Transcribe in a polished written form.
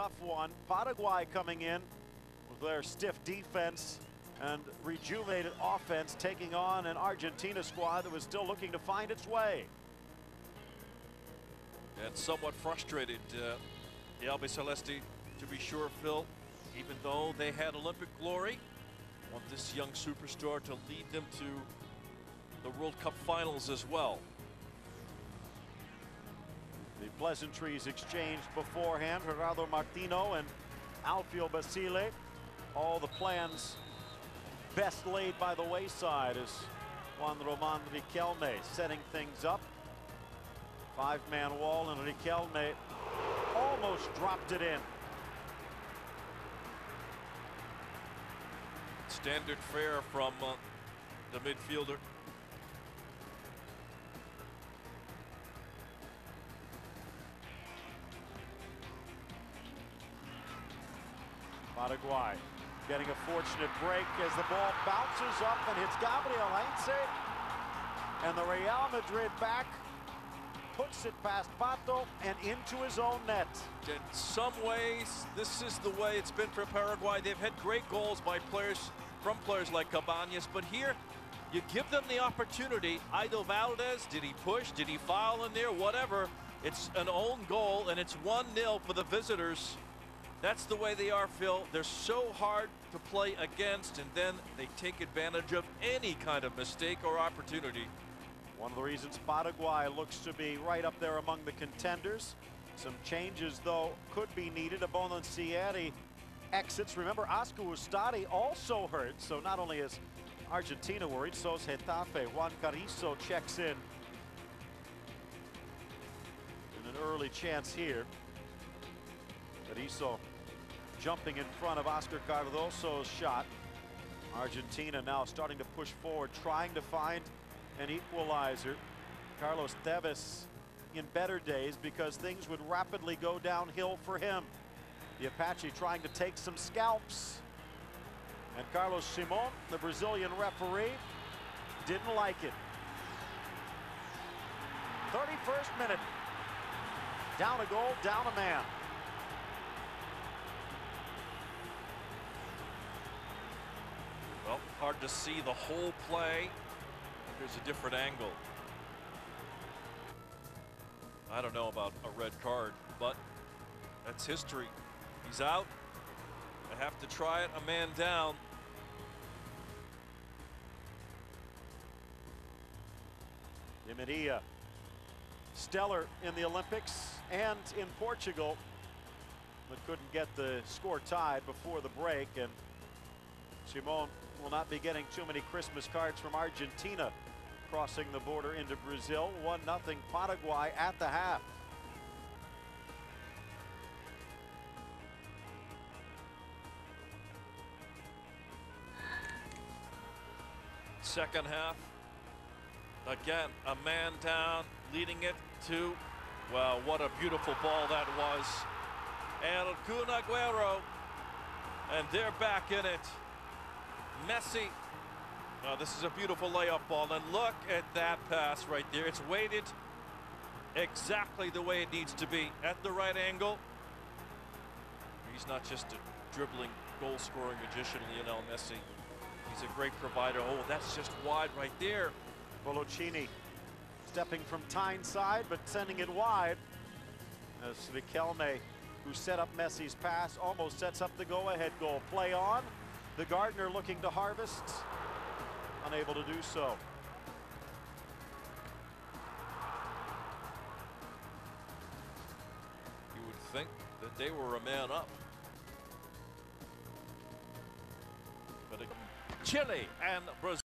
tough one. Paraguay coming in with their stiff defense and rejuvenated offense, taking on an Argentina squad that was still looking to find its way. And somewhat frustrated, the Albiceleste, to be sure, Phil, even though they had Olympic glory, want this young superstar to lead them to the World Cup finals as well. The pleasantries exchanged beforehand, Gerardo Martino and Alfio Basile. All the plans best laid by the wayside as Juan Roman Riquelme setting things up. Five-man wall, and Riquelme almost dropped it in. Standard fare from the midfielder. Paraguay getting a fortunate break as the ball bounces up and hits Gabriel Heinze. And the Real Madrid back puts it past Pato and into his own net. In some ways, this is the way it's been for Paraguay. They've had great goals by players, from players like Cabañas, but here you give them the opportunity. Ido Valdez, did he push? Did he foul in there? Whatever. It's an own goal, and it's 1-0 for the visitors. That's the way they are, Phil. They're so hard to play against, and then they take advantage of any kind of mistake or opportunity. One of the reasons Paraguay looks to be right up there among the contenders. Some changes, though, could be needed. Bolocchini exits. Remember, Oscar Ustari also hurt, so not only is Argentina worried, so is Getafe. Juan Carrizo checks in an early chance here. Carrizo jumping in front of Oscar Cardoso's shot. Argentina now starting to push forward, trying to find an equalizer. Carlos Tevez in better days, because things would rapidly go downhill for him. The Apache trying to take some scalps. And Carlos Simon, the Brazilian referee, didn't like it. 31st minute. Down a goal, down a man. Well, hard to see the whole play. Here's a different angle. I don't know about a red card, but that's history. He's out. I have to try it. A man down. Di Maria, stellar in the Olympics and in Portugal, but couldn't get the score tied before the break. And Simon will not be getting too many Christmas cards from Argentina. Crossing the border into Brazil, 1-0 Paraguay at the half. Second half, again, a man down, leading it to, well, what a beautiful ball that was. El Kun Aguero, and they're back in it. Messi. Oh, this is a beautiful layup ball, and look at that pass right there. It's weighted exactly the way it needs to be, at the right angle. He's not just a dribbling, goal-scoring magician, Lionel Messi. He's a great provider. Oh, that's just wide right there. Bolocchini stepping from Tyne's side, but sending it wide. As Riquelme, who set up Messi's pass, almost sets up the go-ahead goal. Play on. The Gardner looking to harvest. Unable to do so. You would think that they were a man up. But Chile and Brazil.